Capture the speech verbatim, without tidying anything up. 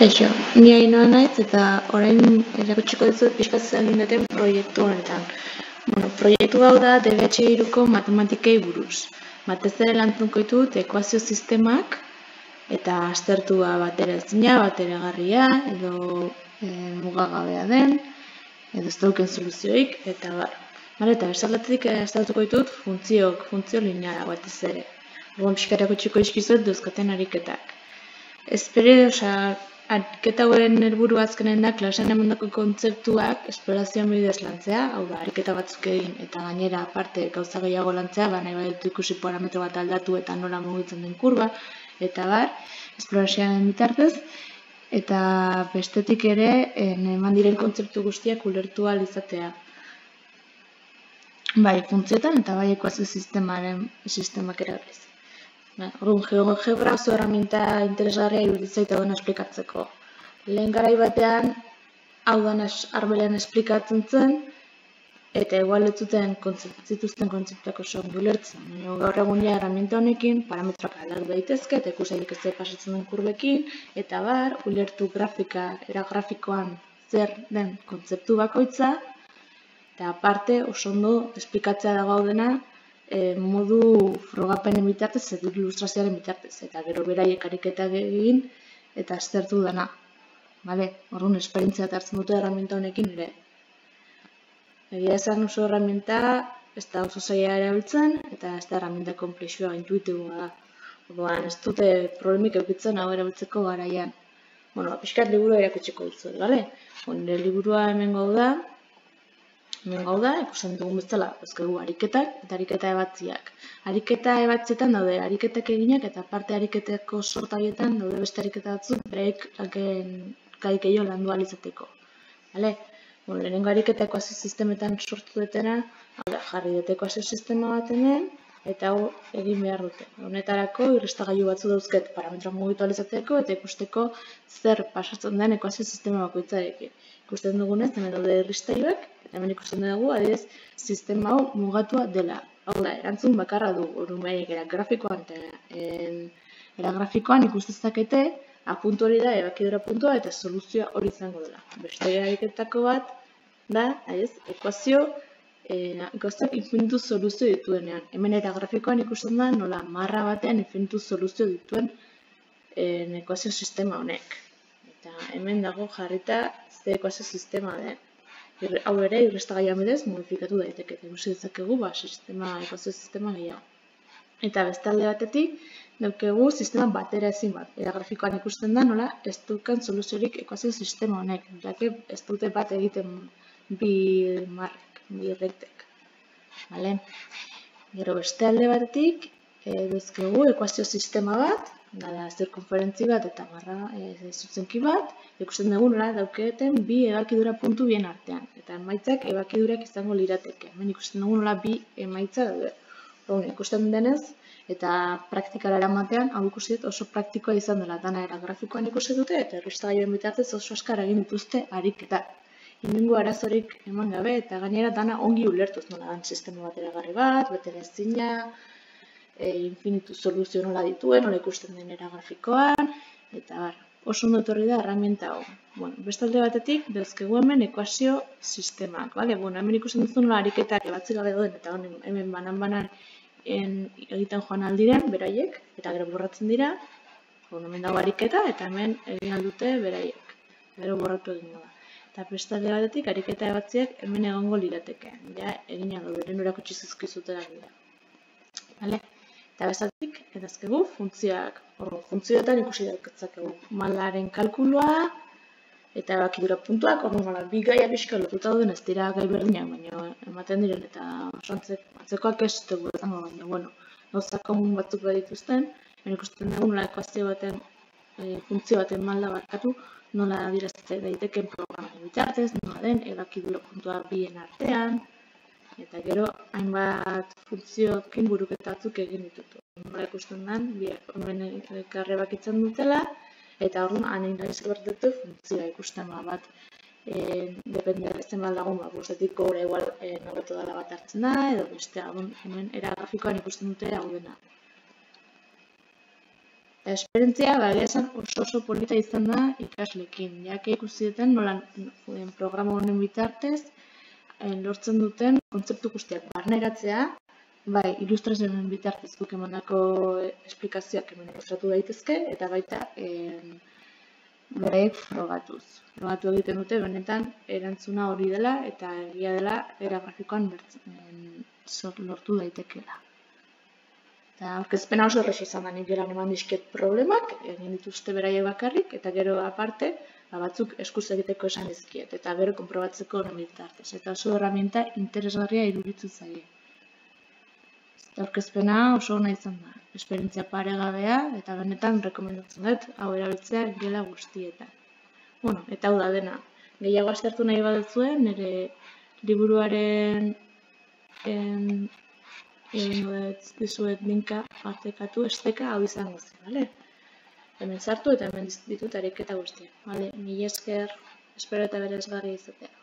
Kaixo, ni hain noa naiz eta orain erakutsiko dizuet pixkat egin duten proiektu honetan. Bueno, proiektu hau da D B H hiruko matematikei buruz. Batez ere landuko ditut ekuazio sistemak eta aztertua bateraezina, bateragarria edo e, mugagabea den edo ez dauken soluzioik eta bar. Hala eta bestaldetik aztertuko ditut funtziok, funtzio lineala batez ere. Orduan pixkat erakutsiko dizkizuet dauzkaten ariketak. Espero, osea, ariketa hauen helburu azkenen da klasean emandako kontzeptuak esplorazioan bidez lantzea, hau da, ariketa batzuk egin eta gainera aparte gauza gehiago lantzea, ba nahi baduzu ikusi parametro bat aldatu eta nola mugitzen den kurba eta bar, esplorazioaren bitartez eta bestetik ere eman diren kontzeptu guztiak ulertu ahal izatea. Bai, funtzioetan eta bai ekuazio sistemaren sistemak erabiliz. Orduan, GeoGebra oso herramienta interesgarria iruditzen zait hau dena esplikatzeko. Lehen garai batean, hau dena arbelean esplikatzen zen, eta igual ez zuten zituzten kontzeptuak oso ondo ulertzen. Gaur egun ja herramienta honekin, parametroak aldatu daitezke, eta ikusailik ez pasatzen den kurbekin, eta bar, ulertu grafika, era grafikoan zer den kontzeptu bakoitza, eta aparte oso ondo esplikatzea dago hau dena, modu frogapenen bitartez eta ilustrazioaren bitartez eta gero beraiek ariketa egin eta aztertu dena. Bale, orduan esperientzia hartzen dute herramienta honekin ere. Egia esan oso herramienta ez da oso zaila erabiltzen eta ez da herramienta konplexua, intuitiboa da. Orduan ez dute problemik edukitzen hau erabiltzeko garaian. Bueno, pixkat liburua erakutsiko dizuet, bale? Nire liburua hemengo da. Hemen gau da, ikusten dugun bezala, dauzkagu ariketak eta ariketa ebatziak. Ariketa ebatzietan daude ariketak eginak eta parte ariketako sorta horietan daude beste ariketa batzuk beraiek gai gehiago landu ahal izateko. Bale? Bueno, lehenengo ariketa ekuazio sistemetan sortu dutena, hau da, jarri dut ekuazio sistema bat hemen eta hau egin behar dute. Honetarako irristagailu batzu dauzket parametroak mugitu ahal izateko eta ikusteko zer pasatzen den ekuazio sistema bakoitzarekin. Ikusten dugunez, hemen daude irristailuak. Hemen ikusten dugu, adibidez, sistema hau mugatua dela. Hau da, erantzun bakarra du, orduan era grafikoan eta era grafikoan ikustezakete apuntu hori da, ebakidura puntua eta soluzioa hori izango dela. Beste ariketako bat da, adibidez, ekuazio gauzak infinitu soluzio dituenean. Hemen era grafikoan ikusten da, nola marra batean infinitu soluzio dituen ekuazio sistema honek. Eta hemen dago jarrita ze ekuazio sistema den. Hau ere, irrestagailuan bidez, modifikatu daiteke, eta ikusi dezakegu, ba, sistema, ekuazio sistema gehiago. Eta bestalde batetik, daukegu sistema batera ezin bat. Era grafikoan ikusten da, nola, ez dukan soluziorik ekuazio sistema honek. Horake, ez dute bat egiten bi marrek, bi rektek. Bale? Gero bestalde batetik, dauzkegu ekuazio sistema bat, dala zirkonferentzi bat eta marra zuzenki bat, ikusten dugu nola dauketen bi ebakidura puntu bien artean. Eta emaitzak ebakidurak izango lirateke. Hemen ikusten dugu nola bi emaitza daude. Orduan ikusten denez eta praktikara eramatean hau ikusi dut oso praktikoa izan dela. Dana era grafikoan ikusi dute eta irristagailuen bitartez oso azkar egin dituzte ariketak. Inongo arazorik eman gabe eta gainera dana ongi ulertuz nola den sistema bateragarri bat, bateraezina, infinitu soluzio nola dituen, nola ikusten den era grafikoan, eta bar, oso ondo etorri da herramienta hau. Bueno, bestalde batetik, dauzkegu hemen ekuazio sistemak, bale? Bueno, hemen ikusten duzu nola ariketak ebatzi gabe dauden eta hemen banan-banan egiten joan aldiren, beraiek, eta gero borratzen dira, hemen dago ariketa eta hemen egin aldute beraiek, gero borratu egingo da. Eta bestalde batetik, ariketa ebatziak hemen egongo lirateke, egin aldo, beren erakutsi zizkizutera dira. Bale? Eta bezatik, edazkegu funtzioak, funtzioetan ikusi daukazakegu malaren kalkuloa eta bakidura puntuak, orduan mala, bi gaia bizka lotuta duen ez dira gai berdinak, baina ematen diren eta antzekoak ez dugu ezango, baina, bueno, gauza komun batzuk badituzten, baina ikusten dugu nola ekuazio baten, funtzio baten malda barkatu, nola dirazte daiteken programaren bitartez, nola den, ebakidura puntua bien artean, eta gero hainbat funtziokin buruketa batzuk egin ditutu. Nola ikusten den, hemen elkarre bakitzen dutela, eta orduan hain izan dute funtzioa ikusten bat. Dependera zen bat dagoen, bostetik gora igual nobetu dela bat hartzen da, edo beste, hemen era grafikoan ikusten dute hau dena. Esperientzia, baina esan oso oso polita izan da ikasleekin, jake ikusi duten nola programa honen bitartez lortzen duten kontzeptu guztiak barneratzea, bai ilustrazioen bitartez guk emandako esplikazioak hemen ilustratu daitezke eta baita beraiek frogatuz. Frogatu egiten dute benetan erantzuna hori dela eta egia dela era grafikoan lortu daitekeela. Eta aurkezpena oso errezo izan da, nik eran eman dizket problemak, egin dituzte beraiek bakarrik, eta gero aparte batzuk eskuz egiteko esan dizkiet, eta gero konprobatzeko honen bitartez. Eta oso herramienta interesgarria iruditu zaie. Eta aurkezpena oso ona izan da, esperientzia paregabea, eta benetan rekomendatzen dut, hau erabiltzea gela guztietan. Bueno, eta hau da dena, gehiago aztertu nahi baduzue, nire liburuaren dizuet linka partekatu esteka hau izan guztien, bale? Hemen sartu eta hemen ditut ariketa guztien, bale? Mila esker, espero eta berazgarria izatea.